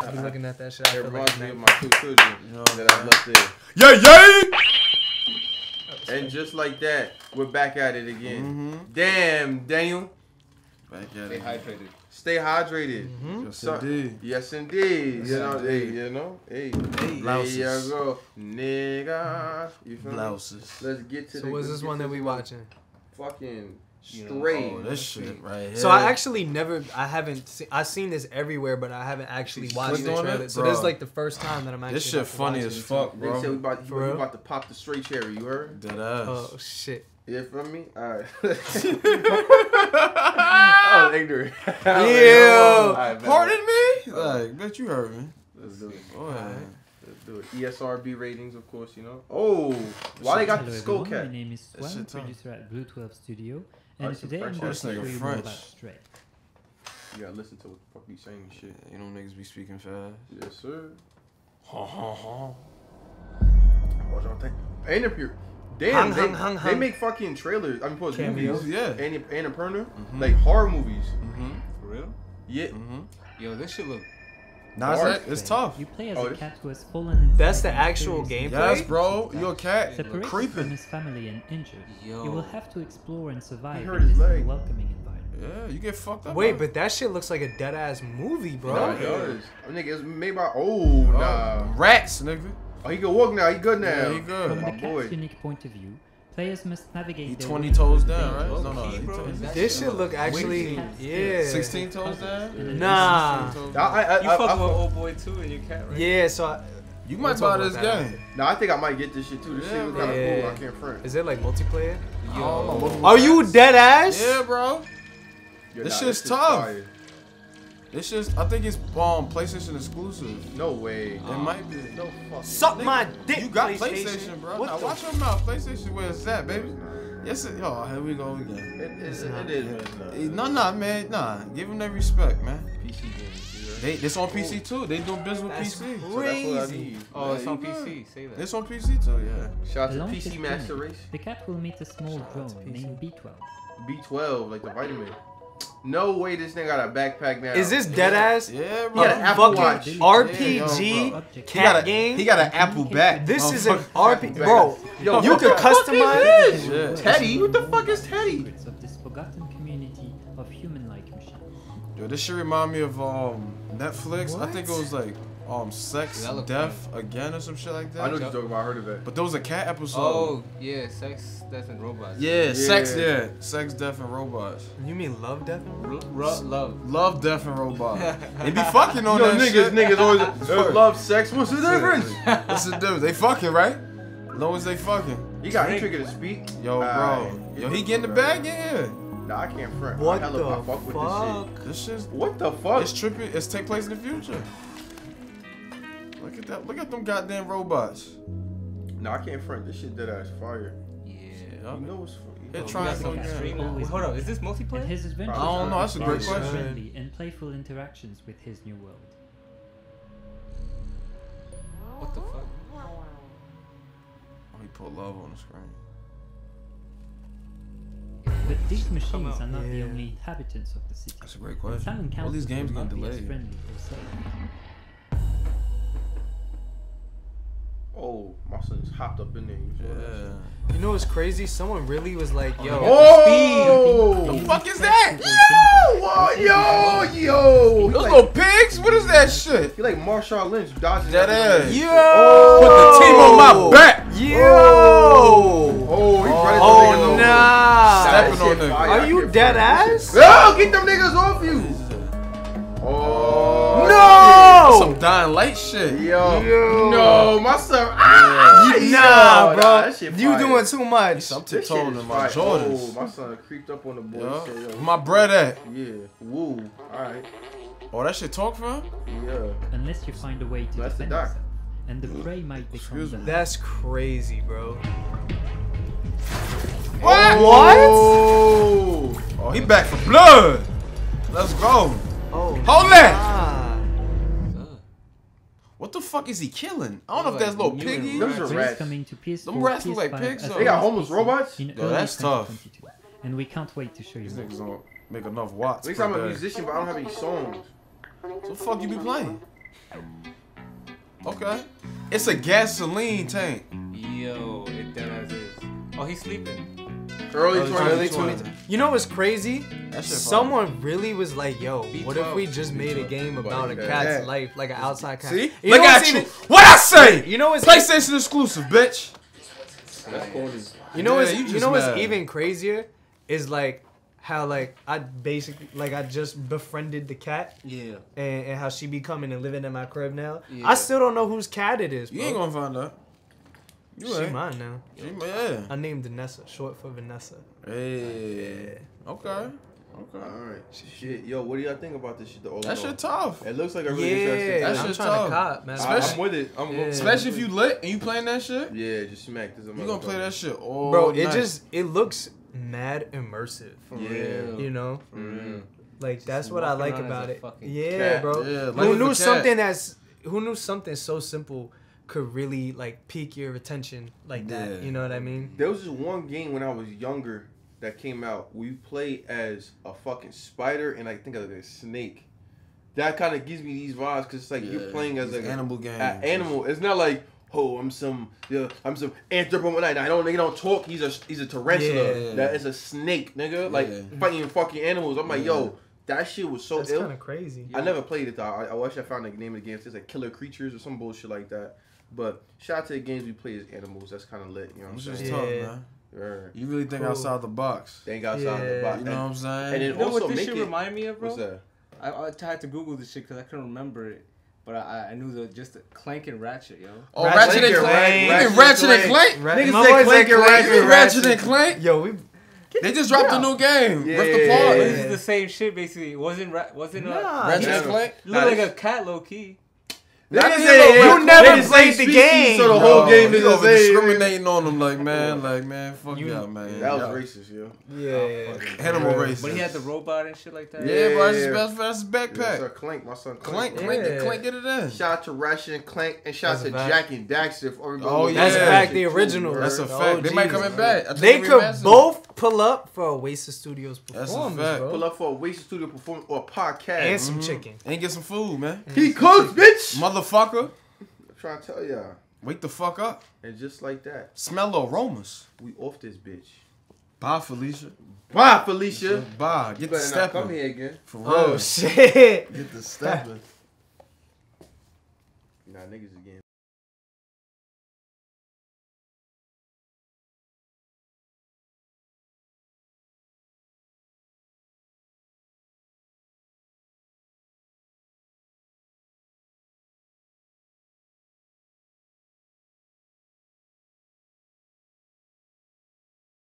I be looking at that shit. It reminds me of my conclusion that I left there. Yay! And just like that, we're back at it again. Mm-hmm. Damn, Daniel. Back at it. Hydrated. Stay hydrated. Mm-hmm. Yes, indeed. You know, hey, blouses. There you go, nigga. You feel blouses. Me? Let's get to. So, what's this one that we watching? Fucking Stray. Oh, this shit right here. So I actually never, I haven't seen, I've seen this everywhere, but I haven't actually watched this trailer. So this is like the first time that I'm actually. This shit funny as fuck, bro. They said we about to pop the Stray cherry. You heard? Dead ass. Oh shit. You from me? Alright. I was ignorant. Yeah. Pardon me? Like, bet you heard me. Let's do it. Alright. Let's do it. ESRB ratings, of course, you know. Oh, why they got the skull cat? My name is Swan, producer at BlueTwelve Studio. And today I'm going to show you more about Stray. You gotta listen to what the fuck you saying and shit. You know niggas be speaking fast. Yes, sir. Ha ha ha. What y'all think? Ain't up here. Damn, they make fucking trailers. I mean, post movies. Yeah. Annapurna. Mm-hmm. Like horror movies. Mm-hmm. For real? Yeah. Mm-hmm. Yo, this shit look. It's tough. You play as a cat who is fallen. That's the actual gameplay. Yes, bro. You're a cat. Separated from his family and injured. Yo. You will have to explore and survive in this welcoming environment. Yeah, you get fucked up. Wait, bro. But that shit looks like a dead ass movie, bro. Nah, it does. Nigga, it's made by rats, nigga. Oh, he can walk now. He good now. Yeah, he good. From the cat's unique point of view, players must navigate. He 20 toes down, right? No, this shit look actually, 16 toes down. Nah. You fuck with old boy too and your cat, right? Yeah, so you might buy this game. No, I think I might get this shit too. This shit look kind of cool. I can't front. Is it like multiplayer? Oh. Are you dead ass? Yeah, bro. This shit's tough. It's just, I think it's PlayStation exclusive. No way. It might be. No fucking. Suck my dick. You got PlayStation, bro. Now watch your mouth. PlayStation, where it's at, baby. Yes, it. Yo, here we go again. It is. Nah, man. Nah, give them their respect, man. PC games. It's on PC too. They do business with PC. Crazy. Oh, it's on PC. Say that. It's on PC too. Yeah. Shout out to PC Master Race. The cat will meet a small drone named B12. B12, like the vitamin. No way, this nigga got a backpack now. Is this dead ass? Yeah, bro. He got an Apple Watch. RPG cat game. He got an Apple back. This is an RPG, bro. Yo, you could customize. Teddy, what the fuck is Teddy? Of this forgotten community of human-like machines. Yo, this should remind me of Netflix. What? I think it was like Sex, Death, Again, or some shit like that. I know what you're talking about. I heard of it. But there was a cat episode. Oh, yeah. Sex, Death, and Robots. Yeah, Sex, Sex, Death, and Robots. You mean Love, Death, and Robots? Love. Love, Death, and Robots. They be fucking on that shit. Niggas always love sex. What's the difference? What's the difference? They fucking, right? As long as they fucking. He got intricate to speak. Yo, bro. Yo, he getting the bag? Yeah. Nah, I can't front. What the fuck? This shit. What the fuck? It's trippy. It's take place in the future. Look at that! Look at them goddamn robots. No, I can't front. This shit dead ass fire. Yeah, you know what's funny. They're trying to. Hold up, is this multiplayer? His adventure. I don't know. That's a great question. Friendly and playful interactions with his new world. What the fuck? Oh, he put Love on the screen. But these machines are not the only inhabitants of the city. That's a great question. All these games are getting delayed. Oh, my son's hopped up in there. You know what's crazy? Someone really was like, yo. Oh! The fuck is that? Yo! Those little pigs? What is that shit? You like Marshawn Lynch dodging that ass. Yo! Put the team on my back. Yo! Oh, he nah. Stepping on them. Are you dead ass? Yo, get them niggas off you. Oh. No! Some Dying Light shit. Yo. No, my son. Ah, nah, bro. Nah, you doing too much. I'm too tall in my Jordans. Oh, my son creeped up on the boy. Yeah. So, yo. My bread at. Yeah. Woo. All right. Oh, that shit talk for him? Yeah. Unless you find a way to defend yourself, and the prey might become the... That's crazy, bro. What? Oh. What? Oh, he back for blood. Let's go. Oh, hold that! What the fuck is he killing? I don't know if that's little piggy. Those are rats. Them rats look like pigs. They got homeless robots? Yo, that's tough. And we can't wait to show you. These niggas don't make enough watts. At least I'm a musician, but I don't have any songs. So fuck you be playing? Okay. It's a gasoline tank. Yo, it does. Oh, he's sleeping. Early 2020. You know what's crazy? Someone really was like, yo, what if we just made a game about a cat's life, like an outside cat? See? Look at you. What I say? You know what's PlayStation exclusive, bitch. You know what's even crazier is like how like I just befriended the cat. Yeah. And how she be coming and living in my crib now. Yeah. I still don't know whose cat it is, bro. You ain't gonna find out. She mine now. Yeah. I named Vanessa, short for Vanessa. Hey. Okay. Okay. All right. Shit, yo, what do y'all think about this shit? That shit tough. It looks like a really interesting. Yeah, that shit tough. Cop, man. I'm with it. Especially if you lit and you playing that shit. Yeah, just smack this. You gonna play that shit all night. Bro, it looks mad immersive. For real. You know. For real. Like just that's what I like about it. Yeah, bro. Yeah, who knew something so simple could really like pique your attention like that? You know what I mean? There was just one game when I was younger that came out. We played as a fucking spider and I think like a snake. That kind of gives me these vibes because it's like you're playing as like animal game. Animal. It's not like, oh, I'm some anthropomorphic. They don't talk. He's a tarantula. Yeah. That is a snake, nigga. Like fighting fucking animals. I'm like, yo, that shit was so ill. That's kind of crazy. I never played it though. I wish I found the name of the game. It's like Killer Creatures or some bullshit like that. But shout out to the games we play as animals. That's kind of lit. You know what I'm saying? Tough, man. You really think outside the box. Think outside the box. You know what I'm saying? And it also what this shit remind me of, bro? What's that? I had to Google this shit because I couldn't remember it. But I knew just Clank and Ratchet, yo. Oh, Ratchet and Clank. Ratchet and Clank. Niggas say Clank and Ratchet. Ratchet and Clank. Yo, they just dropped a new game. Yeah, this is the same shit, basically. It wasn't Ratchet and Clank? Looked like a cat, low key. You never played the game. So the whole game is over discriminating on them, like man, fuck y'all, man. That was racist, yo. Yeah, animal racist. But he had the robot and shit like that. Yeah, bro, that's his backpack. Yeah, sir, Clank, my son. Clank, get it in. Shout out to Ratchet and Clank, and shout out to Jak and Daxter. Oh yeah, that's fact. The original. That's a fact. They might coming back. They could both pull up for Oasis Studios performance. That's a fact. Pull up for Oasis Studio performance or podcast and some chicken and get some food, man. He cooks, bitch. Motherfucker. I'm trying to tell y'all. Wake the fuck up. And just like that. Smell aromas. We off this bitch. Bye, Felicia. Bye, Felicia. Bye. Get the stepper. Come here again. For real. Oh, shit. Get the stepper. Nah, niggas again.